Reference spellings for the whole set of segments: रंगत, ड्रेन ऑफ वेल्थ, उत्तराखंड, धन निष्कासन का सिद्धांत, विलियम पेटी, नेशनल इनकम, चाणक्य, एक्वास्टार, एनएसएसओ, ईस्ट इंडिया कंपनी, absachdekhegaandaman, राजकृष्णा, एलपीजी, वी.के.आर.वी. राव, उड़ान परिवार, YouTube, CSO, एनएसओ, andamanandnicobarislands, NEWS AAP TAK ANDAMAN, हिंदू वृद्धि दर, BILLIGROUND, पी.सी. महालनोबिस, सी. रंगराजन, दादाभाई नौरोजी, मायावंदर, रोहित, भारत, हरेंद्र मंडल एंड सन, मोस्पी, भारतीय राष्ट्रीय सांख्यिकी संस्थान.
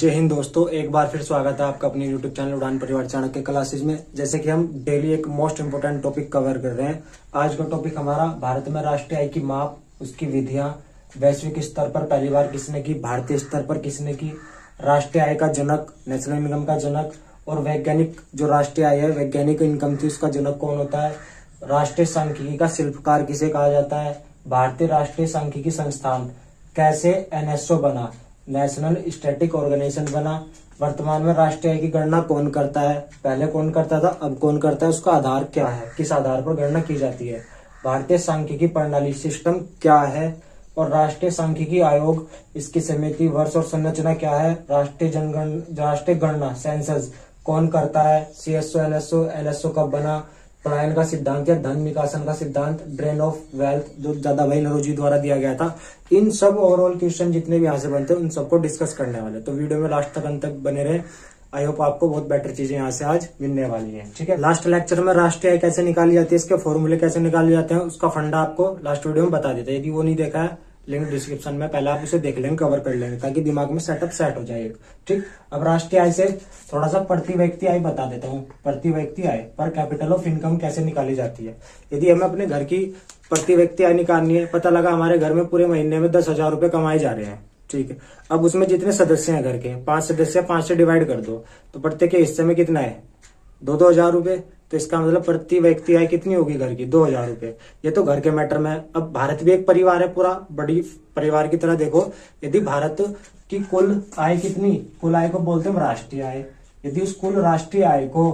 जय हिंद दोस्तों, एक बार फिर स्वागत है आपका अपने YouTube चैनल उड़ान परिवार चाणक्य क्लासेज में। जैसे कि हम डेली एक मोस्ट इम्पोर्टेंट टॉपिक कवर कर रहे हैं। आज का टॉपिक हमारा भारत में राष्ट्रीय आय की माप, उसकी विधियां, वैश्विक स्तर पर पहली बार किसने की, भारतीय स्तर पर किसने की, राष्ट्रीय आय का जनक, नेशनल इनकम का जनक, और वैज्ञानिक जो राष्ट्रीय आय है, वैज्ञानिक इनकम थी, उसका जनक कौन होता है, राष्ट्रीय सांख्यिकी का शिल्पकार किसे कहा जाता है, भारतीय राष्ट्रीय सांख्यिकी संस्थान कैसे एनएसएसओ बना, नेशनल स्टैटिक ऑर्गेनाइजेशन बना, वर्तमान में राष्ट्रीय आय की गणना कौन करता है, पहले कौन करता था, अब कौन करता है, उसका आधार क्या है, किस आधार पर गणना की जाती है, भारतीय सांख्यिकी प्रणाली सिस्टम क्या है, और राष्ट्रीय सांख्यिकी आयोग, इसकी समिति, वर्ष और संरचना क्या है, राष्ट्रीय गणना सेंसस कौन करता है, सीएसओ एनएसओ, एनएसओ कब बना, पलायन का सिद्धांत या धन निकासन का सिद्धांत, ड्रेन ऑफ वेल्थ जो दादाभाई नौरोजी द्वारा दिया गया था। इन सब ओवरऑल क्वेश्चन जितने भी यहां से बनते हैं उन सबको डिस्कस करने वाले, तो वीडियो में लास्ट तक अंत तक बने रहे। आई होप आपको बहुत बेटर चीजें यहां से आज मिलने वाली हैं। ठीक है, लास्ट लेक्चर में राष्ट्रीय आय कैसे निकाली जाती है, इसके फॉर्मूले कैसे निकाले जाते हैं, उसका फंडा आपको लास्ट वीडियो में बता देता है। यदि वो नहीं देखा है, लिंक डिस्क्रिप्शन में, पहले आप उसे देख लेंगे, कवर कर लेंगे, ताकि दिमाग में सेटअप सेट हो जाए। ठीक, अब राष्ट्रीय आय से थोड़ा सा प्रति व्यक्ति आय बता देता हूँ। प्रति व्यक्ति आय पर कैपिटल ऑफ इनकम कैसे निकाली जाती है। यदि हमें अपने घर की प्रति व्यक्ति आय निकालनी है, पता लगा हमारे घर में पूरे महीने में 10,000 रुपए कमाए जा रहे हैं। ठीक है, अब उसमें जितने सदस्य हैं घर के, 5 सदस्य, 5 से डिवाइड कर दो, तो प्रत्येक के हिस्से में कितना है, 2-2 हजार रुपए। तो इसका मतलब प्रति व्यक्ति आय कितनी होगी घर की, 2,000 रुपए। ये तो घर के मैटर में। अब भारत भी एक परिवार है, पूरा बड़ी परिवार की तरह देखो। यदि भारत की कुल आय कितनी, कुल आय को बोलते हैं राष्ट्रीय आय। यदि उस कुल राष्ट्रीय आय को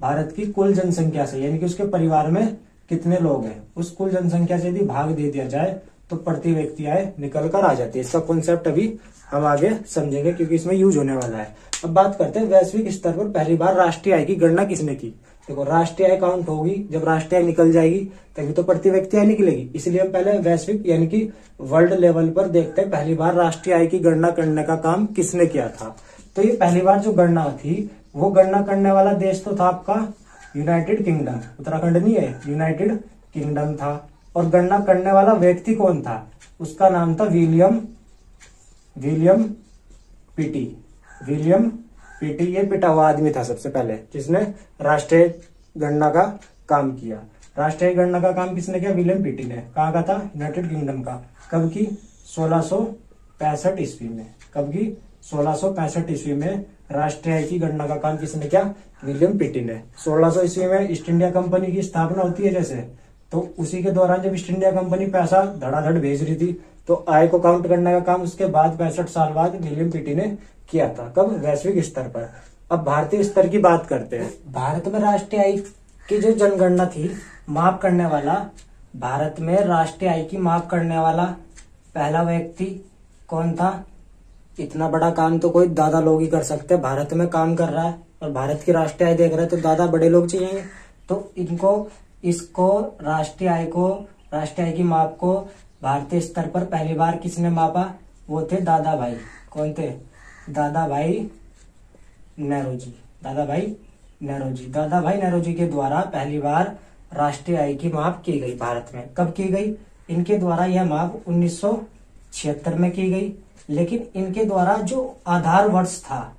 भारत की कुल जनसंख्या से, यानी कि उसके परिवार में कितने लोग हैं, उस कुल जनसंख्या से यदि भाग दे दिया जाए तो प्रति व्यक्ति आय निकल कर आ जाती है। इसका कॉन्सेप्ट अभी हम आगे समझेंगे क्योंकि इसमें यूज होने वाला है। अब बात करते हैं वैश्विक स्तर पर पहली बार राष्ट्रीय आय की गणना किसने की। देखो, राष्ट्रीय आय काउंट होगी जब राष्ट्रीय आय निकल जाएगी, तभी तो प्रति व्यक्ति आय निकलेगी। इसलिए हम पहले वैश्विक यानी कि वर्ल्ड लेवल पर देखते हैं पहली बार राष्ट्रीय आय की गणना करने का काम किसने किया था। तो ये पहली बार जो गणना थी, वो गणना करने वाला देश तो था आपका यूनाइटेड किंगडम, उत्तराखंड नहीं है, यूनाइटेड किंगडम था। और गणना करने वाला व्यक्ति कौन था, उसका नाम था विलियम पेटी। ये पिटा हुआ आदमी था सबसे पहले, जिसने राष्ट्रीय गणना का काम किया। राष्ट्रीय गणना का काम किसने किया, विलियम पेटी ने। कहाँ का था, यूनाइटेड किंगडम का। कब की, 1665 ईस्वी में। कब की, 1665 ईस्वी में राष्ट्रीय आय की गणना का काम किसने किया, विलियम पेटी ने। 1600 ईस्वी में ईस्ट इंडिया कंपनी की स्थापना होती है जैसे, तो उसी के दौरान जब ईस्ट इंडिया कंपनी पैसा धड़ाधड़ भेज रही थी, तो आय को काउंट करने का काम उसके बाद 65 साल बाद विलियम पेटी ने किया था। कब, वैश्विक स्तर पर। अब भारतीय स्तर की बात करते हैं। भारत में राष्ट्रीय आय की जो जनगणना थी, माप करने वाला, भारत में राष्ट्रीय आय की माप करने वाला पहला व्यक्ति कौन था। इतना बड़ा काम तो कोई दादा लोग ही कर सकते हैं। भारत में काम कर रहा है और भारत की राष्ट्रीय आय देख रहे हैं, तो दादा बड़े लोग चाहिए। तो इसको राष्ट्रीय आय की माप को भारतीय स्तर पर पहली बार किसने मापा, वो थे दादाभाई। कौन थे, दादाभाई नौरोजी के द्वारा पहली बार राष्ट्रीय आय की माप की गई भारत में। कब की गई, इनके द्वारा यह माप 1976 में की गई। लेकिन इनके द्वारा जो आधार वर्ष था,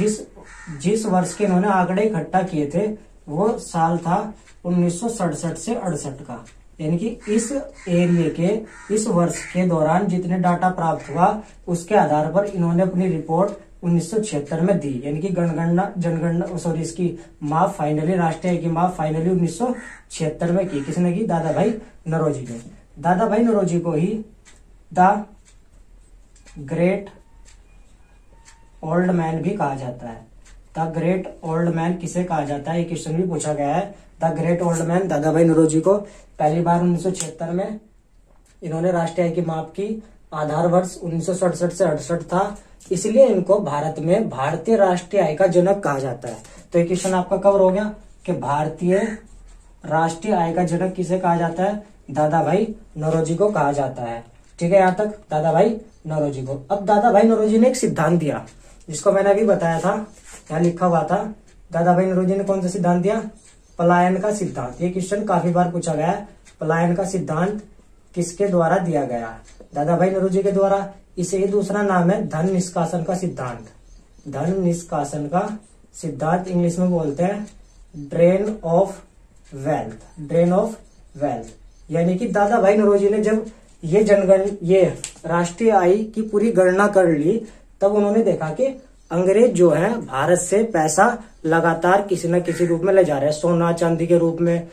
जिस वर्ष के इन्होंने आंकड़े इकट्ठा किए थे, वो साल था 1967 से 68 का। यानी कि इस एरिया के इस वर्ष के दौरान जितने डाटा प्राप्त हुआ, उसके आधार पर इन्होंने अपनी रिपोर्ट 1976 में दी। यानी कि राष्ट्रीय आय की माप फाइनली 1976 में की। किसने की, दादाभाई नौरोजी ने। दादाभाई नौरोजी को ही द ग्रेट ओल्ड मैन भी कहा जाता है। द ग्रेट ओल्ड मैन किसे कहा जाता है, ये क्वेश्चन भी पूछा गया है। The great old man दादाभाई नौरोजी को पहली बार 1976 में इन्होंने राष्ट्रीय आय की माप की। आधार वर्ष 1967 से 68 था, इसलिए इनको भारत में भारतीय राष्ट्रीय आय का जनक कहा जाता है। तो ये क्वेश्चन आपका कवर हो गया कि भारतीय राष्ट्रीय आय का जनक किसे कहा जाता है, दादाभाई नौरोजी को कहा जाता है। ठीक है, यहाँ तक दादाभाई नौरोजी को। अब दादाभाई नौरोजी ने एक सिद्धांत दिया, जिसको मैंने अभी बताया था, यहाँ लिखा हुआ था। दादाभाई नौरोजी ने कौन सा सिद्धांत दिया, पलायन का सिद्धांत। ये क्वेश्चन काफी बार पूछा गया है। पलायन का सिद्धांत किसके द्वारा दिया गया, दादाभाई नौरोजी के द्वारा। इसे ही दूसरा नाम है धन निष्कासन का सिद्धांत। धन निष्कासन का सिद्धांत इंग्लिश में बोलते हैं ड्रेन ऑफ वेल्थ, ड्रेन ऑफ वेल्थ। यानी कि दादाभाई नौरोजी ने जब ये राष्ट्रीय आय की पूरी गणना कर ली तब उन्होंने देखा कि अंग्रेज जो है भारत से पैसा लगातार किसी न किसी रूप में ले जा रहे हैं, सोना चांदी के रूप में,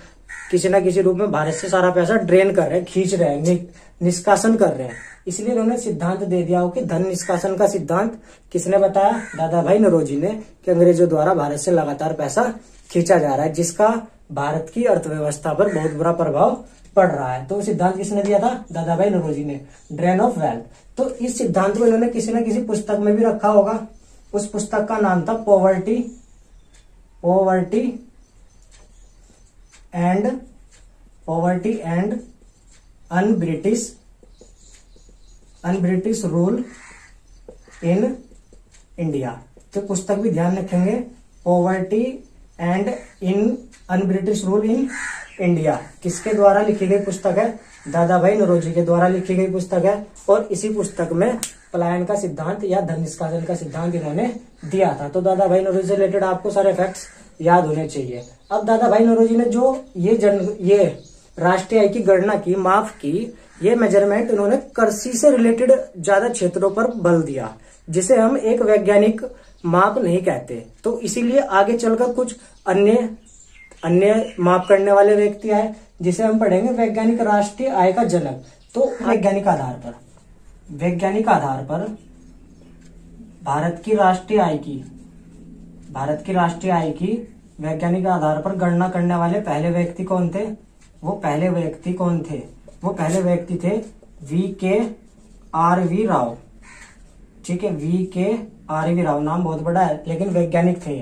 किसी न किसी रूप में भारत से सारा पैसा ड्रेन कर रहे हैं, खींच रहे हैं, निष्कासन कर रहे हैं। इसलिए उन्होंने सिद्धांत दे दिया हो कि धन निष्कासन का सिद्धांत किसने बताया, दादाभाई नौरोजी ने, कि अंग्रेजों द्वारा भारत से लगातार पैसा खींचा जा रहा है जिसका भारत की अर्थव्यवस्था पर बहुत बुरा प्रभाव पड़ रहा है। तो सिद्धांत किसने दिया था, दादाभाई नौरोजी ने, ड्रेन ऑफ वेल्थ। तो इस सिद्धांत को इन्होंने किसी न किसी पुस्तक में भी रखा होगा। उस पुस्तक का नाम था poverty and un British rule in India. तो पुस्तक भी ध्यान रखेंगे, poverty and in un British rule in India किसके द्वारा लिखी गई पुस्तक है, दादाभाई नौरोजी के द्वारा लिखी गई पुस्तक है। और इसी पुस्तक में पलायन का सिद्धांत या धन निष्कासन का सिद्धांत इन्होंने दिया था। तो दादाभाई नौरोजी से रिलेटेड आपको सारे फैक्ट्स याद होने चाहिए। अब दादाभाई नौरोजी ने जो ये राष्ट्रीय आय की गणना की, माफ की, ये मेजरमेंट इन्होंने कृषि से रिलेटेड ज्यादा क्षेत्रों पर बल दिया जिसे हम एक वैज्ञानिक माप नहीं कहते। तो इसीलिए आगे चलकर कुछ अन्य माप करने वाले व्यक्ति आए जिसे हम पढ़ेंगे वैज्ञानिक राष्ट्रीय आय का जनक। तो वैज्ञानिक आधार पर भारत की राष्ट्रीय आय की वैज्ञानिक आधार पर गणना करने वाले पहले व्यक्ति कौन थे, वो पहले व्यक्ति थे वी.के.आर.वी. राव। ठीक है, वी.के.आर.वी. राव नाम बहुत बड़ा है लेकिन वैज्ञानिक थे,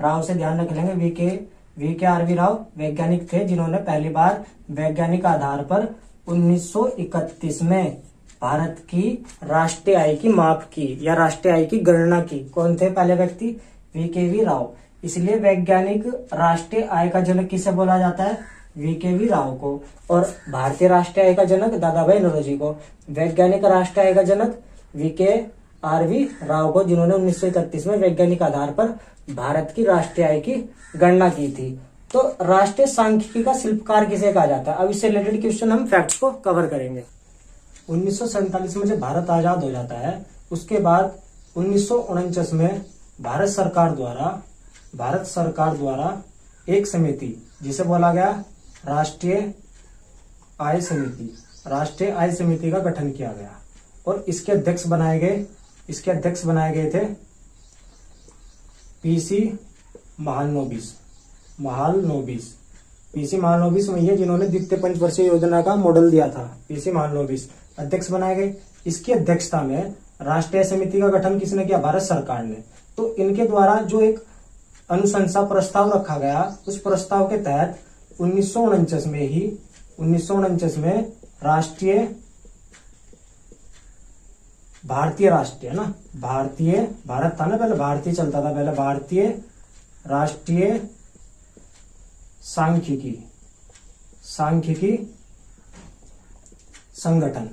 राव से ध्यान रख लेंगे। वी.के.आर.वी. राव वैज्ञानिक थे जिन्होंने पहली बार वैज्ञानिक आधार पर 1931 में भारत की राष्ट्रीय आय की माप की या राष्ट्रीय आय की गणना की। कौन थे पहले व्यक्ति, वी.के.वी. राव। इसलिए वैज्ञानिक राष्ट्रीय आय का जनक किसे बोला जाता है, वी.के.वी. राव को, और भारतीय राष्ट्रीय आय का जनक दादाभाई नौरोजी को। वैज्ञानिक राष्ट्रीय आय का जनक वी.के.आर.वी. राव को जिन्होंने 1931 में वैज्ञानिक आधार पर भारत की राष्ट्रीय आय की गणना की थी। तो राष्ट्रीय सांख्यिकी का शिल्पकार किसे कहा जाता है, अब इससे रिलेटेड क्वेश्चन हम फैक्ट्स को कवर करेंगे। 1947 में जब भारत आजाद हो जाता है उसके बाद 1949 में भारत सरकार द्वारा एक समिति जिसे बोला गया राष्ट्रीय आय समिति का गठन किया गया और इसके अध्यक्ष बनाए गए थे पी.सी. महालनोबिस। पी.सी. महालनोबिस वही है जिन्होंने द्वितीय पंचवर्षीय योजना का मॉडल दिया था। पी.सी. महालनोबिस अध्यक्ष बनाए गए। इसकी अध्यक्षता में राष्ट्रीय समिति का गठन किसने किया, भारत सरकार ने। तो इनके द्वारा जो एक अनुशंसा प्रस्ताव रखा गया उस प्रस्ताव के तहत 1949 में ही 1949 में भारतीय राष्ट्रीय सांख्यिकी संगठन,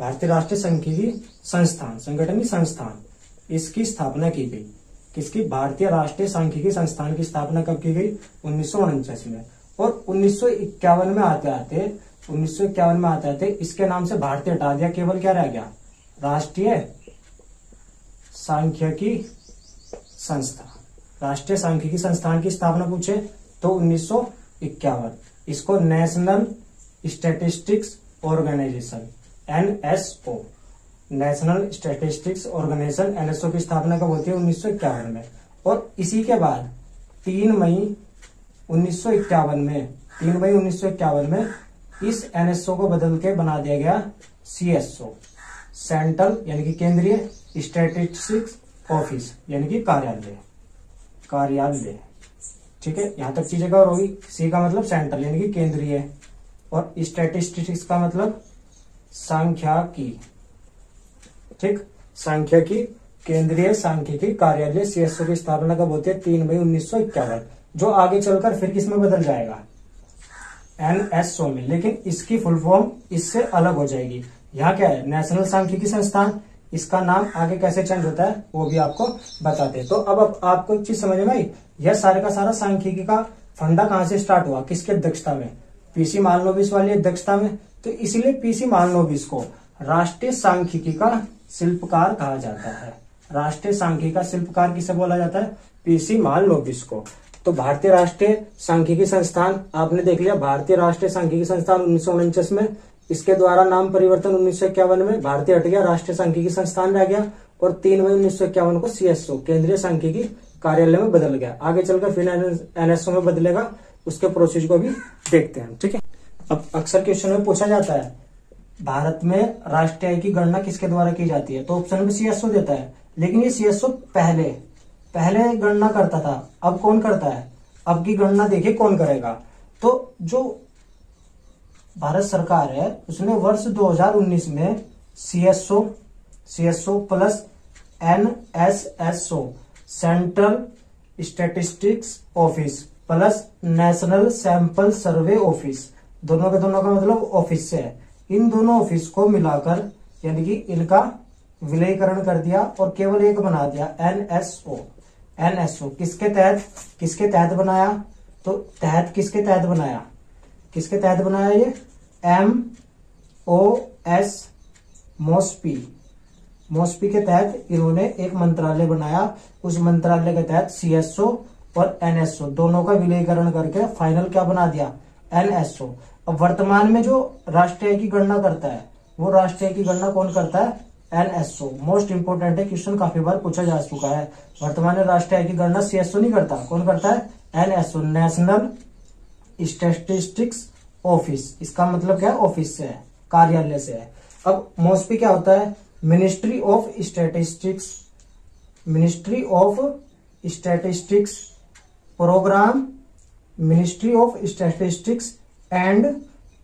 भारतीय राष्ट्रीय सांख्यिकी संस्थान, संगठन संस्थान, इसकी स्थापना की गई। किसकी, भारतीय राष्ट्रीय सांख्यिकी संस्थान की स्थापना कब की गई, 1949 में। और 1951 में आते आते इसके नाम से भारतीय हटा दिया, केवल क्या रह गया, राष्ट्रीय सांख्यिकी संस्था। राष्ट्रीय सांख्यिकी संस्थान की स्थापना पूछे तो 1951, इसको national statistics Organisation एनएसओ, National statistics Organisation एनएसओ की स्थापना कब होती है, 1951 में। और इसी के बाद 3 मई 1951 में इस एनएसओ को बदल के बना दिया गया सीएसओ, सेंट्रल यानी कि केंद्रीय स्टैटिस्टिक्स ऑफिस यानी कि कार्यालय। ठीक है, यहां तक चीजें कवर होगी। सी का मतलब सेंट्रल यानी कि केंद्रीय और स्टैटिस्टिक्स का मतलब सांख्यिकी। ठीक, सांख्यिकी, केंद्रीय सांख्यिकी कार्यालय सीएसओ की स्थापना कब होती है, 3 मई 1951, जो आगे चलकर फिर किसमें बदल जाएगा, एनएसओ में। लेकिन इसकी फुल फॉर्म इससे अलग हो जाएगी। यहाँ क्या है, नेशनल सांख्यिकी संस्थान, इसका नाम आगे कैसे चेंज होता है वो भी आपको बताते हैं। तो अब आपको एक चीज समझ में आई, यह सारे का सारा सांख्यिकी का फंडा कहां से स्टार्ट हुआ, किसके अध्यक्षता में, पी.सी. महालनोबिस वाली अध्यक्षता में। तो इसीलिए पी.सी. महालनोबिस को राष्ट्रीय सांख्यिकी का शिल्पकार कहा जाता है। राष्ट्रीय सांख्यिकी का शिल्पकार किसे बोला जाता है? पी.सी. महालनोबिस को। तो भारतीय राष्ट्रीय सांख्यिकी संस्थान आपने देख लिया, भारतीय राष्ट्रीय सांख्यिकी संस्थान 1949 में, इसके द्वारा नाम परिवर्तन 1951 में भारतीय हट गया, राष्ट्रीय सांख्यिकी संस्थान रह गया, और 3 मई 1951 को सीएसओ केंद्रीय सांख्यिकी कार्यालय में बदल गया। आगे चलकर फिर एनएसएसओ में बदलेगा, उसके प्रोसेस को भी देखते हैं, ठीक है। अब अक्सर क्वेश्चन में पूछा जाता है भारत में राष्ट्रीय आय की गणना किसके द्वारा की जाती है, तो ऑप्शन में सीएसओ देता है, लेकिन ये सीएसओ पहले गणना करता था, अब कौन करता है, अब की गणना देखिए कौन करेगा। तो जो भारत सरकार है उसने वर्ष 2019 में CSO plus एनएसएसओ Central statistics office plus national sample survey office, दोनों के दोनों का मतलब ऑफिस से है, इन दोनों ऑफिस को मिलाकर यानी कि इनका विलयकरण कर दिया और केवल एक बना दिया एनएसओ। किसके तहत बनाया, तो तहत किसके तहत बनाया ये मोसपी के तहत इन्होंने एक मंत्रालय बनाया, उस मंत्रालय के तहत सीएसओ और एनएसओ दोनों का विलयकरण करके फाइनल क्या बना दिया, एनएसओ। अब वर्तमान में जो राष्ट्रीय की गणना करता है वो राष्ट्रीय की गणना कौन करता है, एनएसओ। मोस्ट इंपोर्टेंट है, क्वेश्चन काफी बार पूछा जा चुका है। वर्तमान में राष्ट्रीय की गणना सीएसओ नहीं करता, कौन करता है, एनएसओ, नेशनल स्टैटिस्टिक्स ऑफिस। इसका मतलब क्या है, ऑफिस से है, कार्यालय से है। अब मोस्पी क्या होता है, ministry of statistics programme, ministry of statistics and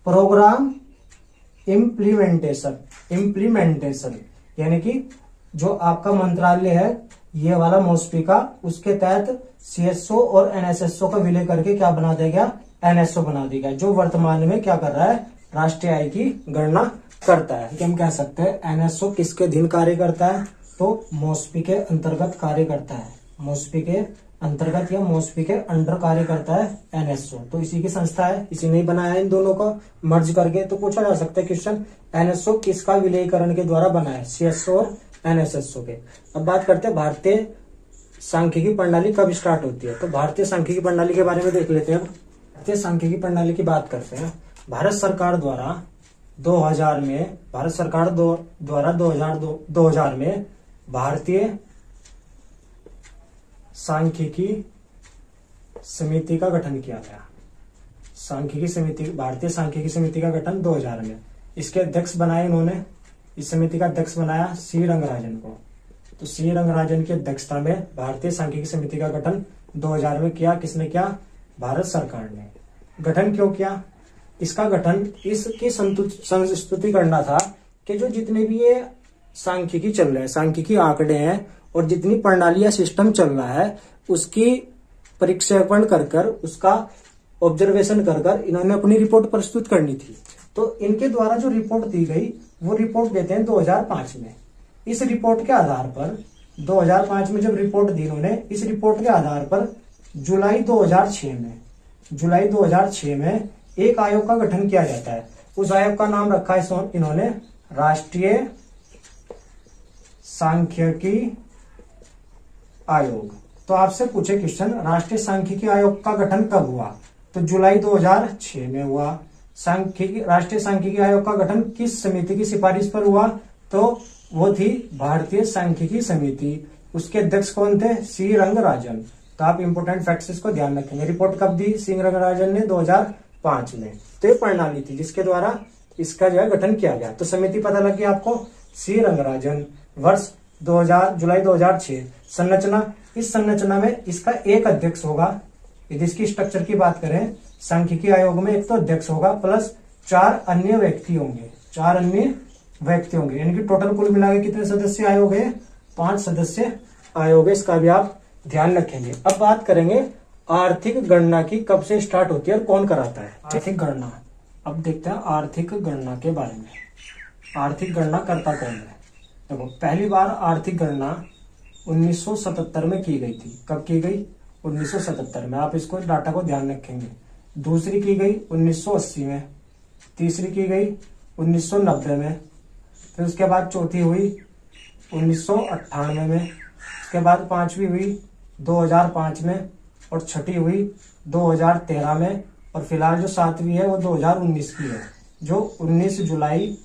programme Implementation, यानी कि जो आपका मंत्रालय है ये वाला मोस्पी का, उसके तहत सीएसओ और एनएसएसओ का विलय करके क्या बना देगा, एनएसओ बना देगा, जो वर्तमान में क्या कर रहा है, राष्ट्रीय आय की गणना करता है। हम कह सकते हैं एनएसओ किसके अधीन कार्य करता है, तो मोस्पी के अंतर्गत कार्य करता है, मोस्पी के अंतर्गत या मोस्पी के अंडर कार्य करता है एनएसओ। तो इसी की संस्था है, इसी ने बनाया इन दोनों को मर्ज करके। तो पूछा जा सकता है क्वेश्चन, एनएसओ किसका विलयीकरण के द्वारा बना है, सीएसओ और एनएसएसओ के। अब बात करते हैं भारतीय सांख्यिकी प्रणाली कब स्टार्ट होती है, तो भारतीय सांख्यिकी प्रणाली के बारे में देख लेते हैं। भारतीय सांख्यिकी प्रणाली की बात करते हैं। भारत सरकार द्वारा 2000 में भारतीय सांख्यिकी समिति का गठन किया गया। भारतीय सांख्यिकी समिति का गठन 2000 में, इसके अध्यक्ष बनाए इन्होंने, इस समिति का अध्यक्ष बनाया सी. रंगराजन को। तो सी. रंगराजन की अध्यक्षता में भारतीय सांख्यिकी समिति का गठन 2000 में किया, किसने किया, भारत सरकार ने। गठन क्यों किया, इसका गठन इसकी संस्तुति करना था कि जो जितने भी ये सांख्यिकी चल रहे हैं, सांख्यिकी आंकड़े हैं और जितनी प्रणाली या सिस्टम चल रहा है उसकी प्रक्षेपण कर उसका ऑब्जर्वेशन कर इन्होंने अपनी रिपोर्ट प्रस्तुत करनी थी। तो इनके द्वारा जो रिपोर्ट दी गई वो रिपोर्ट देते हैं 2005 में। इस रिपोर्ट के आधार पर 2005 में जब रिपोर्ट दी उन्होंने, इस रिपोर्ट के आधार पर जुलाई 2006 में एक आयोग का गठन किया जाता है। उस आयोग का नाम रखा है इन्होंने राष्ट्रीय सांख्यिकी आयोग। तो आपसे पूछे क्वेश्चन, राष्ट्रीय सांख्यिकी आयोग का गठन कब हुआ, तो जुलाई 2006 में हुआ। राष्ट्रीय सांख्यिकी आयोग का गठन किस समिति की सिफारिश पर हुआ, तो वो थी भारतीय सांख्यिकी समिति। उसके अध्यक्ष कौन थे, सी. रंगराजन। तो आप इंपोर्टेंट फैक्ट्स इसको ध्यान रखेंगे। रिपोर्ट कब दी सी. रंगराजन ने, 2005 में। तो ये प्रणाली थी जिसके द्वारा इसका जो है गठन किया गया। तो समिति पता लगी आपको, सी. रंगराजन, वर्ष जुलाई 2006। संरचना, इस संरचना में इसका एक अध्यक्ष होगा। यदि इसकी स्ट्रक्चर की बात करें सांख्यिकी आयोग में, एक तो अध्यक्ष होगा प्लस 4 अन्य व्यक्ति होंगे, यानी कि टोटल कुल मिलाकर कितने सदस्य आयोग है, 5 सदस्य आयोग है। इसका भी आप ध्यान रखेंगे। अब बात करेंगे आर्थिक गणना की, कब से स्टार्ट होती है और कौन कराता है आर्थिक गणना। अब देखते हैं आर्थिक गणना के बारे में, आर्थिक गणना करता कौन है। देखो पहली बार आर्थिक गणना 1977 में की गई थी। कब की गई? 1977 में। आप इसको डाटा को ध्यान रखेंगे। दूसरी की गई 1980 में, तीसरी की गई 1990 में, फिर उसके बाद चौथी हुई 1998 में, उसके बाद पांचवी हुई 2005 में और छठी हुई 2013 में और फिलहाल जो सातवीं है वो 2019 की है जो 19 जुलाई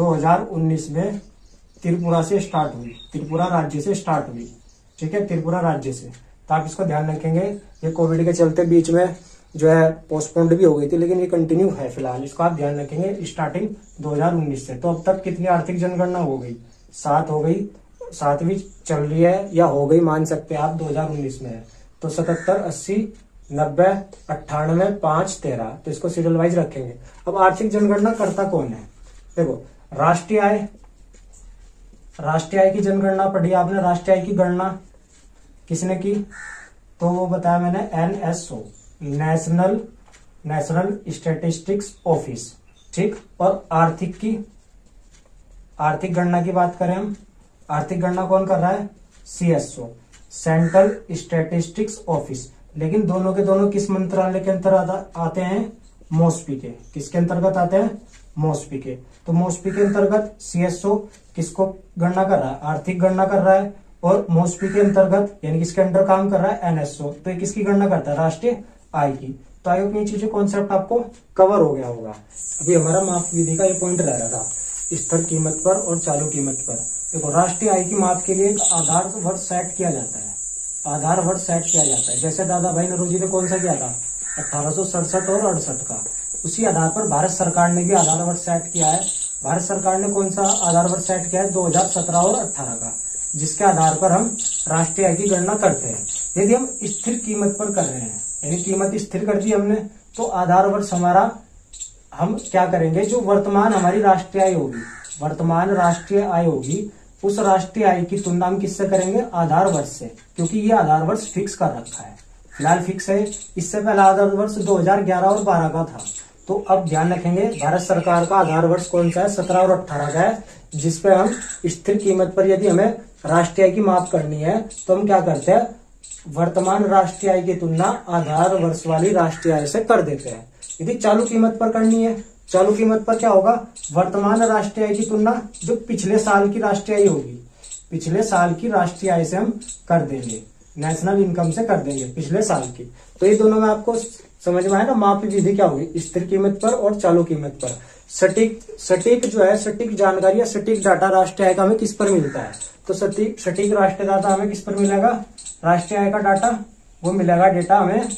2019 में त्रिपुरा से स्टार्ट हुई, त्रिपुरा राज्य से स्टार्ट हुई। ठीक है, त्रिपुरा राज्य से। तो आप इसको ध्यान रखेंगे। ये कोविड के चलते बीच में जो है पोस्टपोन्ड भी हो गई थी लेकिन ये कंटिन्यू है फिलहाल, इसको आप ध्यान रखेंगे। स्टार्टिंग 2019 से। तो अब तक कितनी आर्थिक जनगणना हो गई? 7 हो गई, 7वीं चल रही है या हो गई मान सकते हैं आप, 2019 में है। तो 77, 80, 90, 98, 5, 13, तो इसको सीरियल वाइज रखेंगे। अब आर्थिक जनगणना करता कौन है? देखो राष्ट्रीय आय, राष्ट्रीय आय की जनगणना पढ़ी आपने। राष्ट्रीय आय की गणना किसने की? तो वो बताया मैंने एनएसओ, नेशनल स्टैटिस्टिक्स ऑफिस। ठीक। और आर्थिक की, आर्थिक गणना की बात करें हम, आर्थिक गणना कौन कर रहा है? CSO, central statistics office. लेकिन दोनों के दोनों किस मंत्रालय के अंतर्गत आते हैं? मोस्पी के। किसके अंतर्गत आते हैं? मोस्पी के। तो मोस्पी के अंतर्गत सीएसओ किसको गणना कर रहा है? आर्थिक गणना कर रहा है। और मोस्पी के अंतर्गत यानी किसके अंडर काम कर रहा है? एनएसओ। तो ये किसकी गणना करता है? राष्ट्रीय आय की। तो आयोग में चीजें कॉन्सेप्ट आपको कवर हो गया होगा। अभी हमारा माप विधि का ये पॉइंट रह रहा था, स्थिर कीमत पर और चालू कीमत पर। देखो राष्ट्रीय आय की माप के लिए एक आधार वर्ष सेट किया जाता है, आधार वर्ष सेट किया जाता है। जैसे दादाभाई नौरोजी ने कौन सा किया था? 1867 और 68 का। उसी आधार पर भारत सरकार ने भी आधार वर्ष सेट किया है। भारत सरकार ने कौन सा आधार वर्ष सेट किया है? 2017 और 18 का, जिसके आधार पर हम राष्ट्रीय आय की गणना करते हैं। यदि हम स्थिर कीमत पर कर रहे हैं यानी कीमत स्थिर कर दी हमने, तो आधार वर्ष हमारा हम क्या करेंगे? जो वर्तमान हमारी राष्ट्रीय आय होगी, वर्तमान राष्ट्रीय आय होगी, उस राष्ट्रीय आय की तुलना हम किससे करेंगे? आधार वर्ष से, क्योंकि ये आधार वर्ष फिक्स कर रखा है, फिलहाल फिक्स है। इससे पहला आधार वर्ष 2011 और 12 का था। तो अब ध्यान रखेंगे भारत सरकार का आधार वर्ष कौन सा है? 17 और 18 का है, जिसपे हम स्थिर कीमत पर यदि हमें राष्ट्रीय आय की माप करनी है तो हम क्या करते हैं? वर्तमान राष्ट्रीय आय की तुलना आधार वर्ष वाली राष्ट्रीय आय से कर देते हैं। यदि चालू कीमत पर करनी है, चालू कीमत पर क्या होगा? वर्तमान राष्ट्रीय आय की तुलना जो पिछले साल की राष्ट्रीय आय होगी, पिछले साल की राष्ट्रीय आय से हम कर देंगे, नेशनल इनकम से कर देंगे पिछले साल की। तो ये दोनों में आपको समझ में आया ना माप विधि क्या होगी? स्थिर कीमत पर और चालू कीमत पर। सटीक जो है, सटीक जानकारी या सटीक डाटा राष्ट्रीय आय का हमें किस पर मिलता है? तो सटीक राष्ट्रीय डाटा हमें किस पर मिलेगा? राष्ट्रीय आय का डाटा वो मिलेगा, डेटा हमें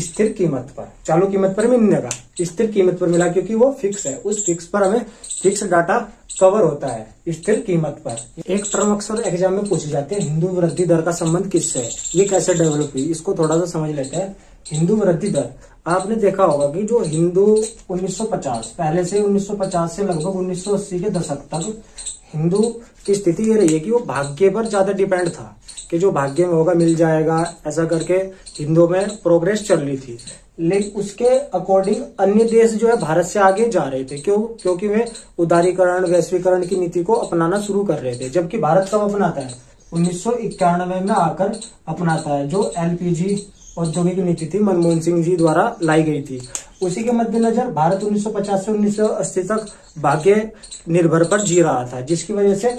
स्थिर कीमत पर। चालू कीमत पर भी मिलेगा, स्थिर कीमत पर मिला क्योंकि वो फिक्स है, उस फिक्स पर हमें फिक्स डाटा कवर होता है स्थिर कीमत पर। एक टर्म अक्सर एग्जाम में पूछे जाते हैं, हिंदू वृद्धि दर का संबंध किससे है, ये कैसे डेवलप हुई, इसको थोड़ा सा समझ लेते हैं। हिंदू वृद्धि दर आपने देखा होगा कि जो हिंदू 1950 पहले से 1950 से लगभग 1980 के दशक तक हिंदू की स्थिति ये रही है कि वो भाग्य पर ज्यादा डिपेंड था कि जो भाग्य में होगा मिल जाएगा, ऐसा करके हिंदुओं में प्रोग्रेस चल रही थी। लेकिन उसके अकॉर्डिंग अन्य देश जो है भारत से आगे जा रहे थे। क्यों? क्योंकि वे उदारीकरण, वैश्वीकरण की नीति को अपनाना शुरू कर रहे थे। जबकि भारत कब अपनाता है? 1991 में आकर अपनाता है, जो एलपीजी औद्योगिक नीति थी मनमोहन सिंह जी द्वारा लाई गई थी। उसी के मद्देनजर भारत 1950 से 1980 तक भाग्य निर्भर पर जी रहा था, जिसकी वजह से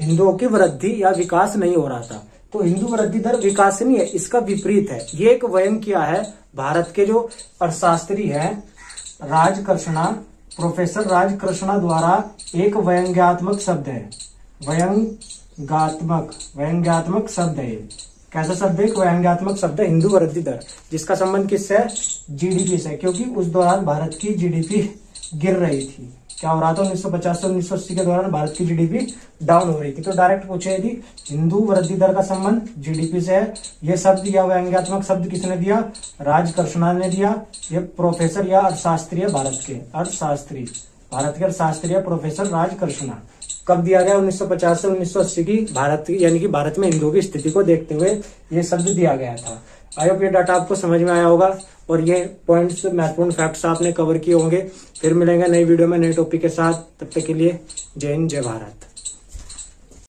हिंदुओं की वृद्धि या विकास नहीं हो रहा था। तो हिंदू वृद्धि दर विकासनीय है, इसका विपरीत है। ये एक वहम किया है भारत के जो अर्थशास्त्री है राजकृष्णा, प्रोफेसर राजकृष्णा द्वारा। एक व्यंग्यात्मक शब्द है, व्यंग्यात्मक शब्द है। कैसा शब्द है? एक व्यंग्यात्मक शब्द है हिंदू वृद्धि दर, जिसका संबंध किससे है? जीडीपी से, क्योंकि उस दौरान भारत की जीडीपी गिर रही थी। क्या हो रहा था? 1950 से 1980 के दौरान भारत की जीडीपी डाउन हो रही थी। तो डायरेक्ट पूछे यदि हिंदू वृद्धि दर का संबंध जीडीपी से है, यह शब्द या व्यंग्यात्मक शब्द किसने दिया? राजकृष्णा ने दिया। ये प्रोफेसर या अर्थशास्त्री है भारत के, अर्थशास्त्री, भारत के अर्थशास्त्री है प्रोफेसर राजकृष्णा। कब दिया गया? 1950 से 1980 की भारत यानी कि भारत में हिंदुओं की स्थिति को देखते हुए ये शब्द दिया गया था। आई होप ये डाटा आपको समझ में आया होगा और ये पॉइंट्स, महत्वपूर्ण फैक्ट्स आपने कवर किए होंगे। फिर मिलेंगे नई वीडियो में नए टॉपिक के साथ, तब तक के लिए जय हिंद, जय भारत।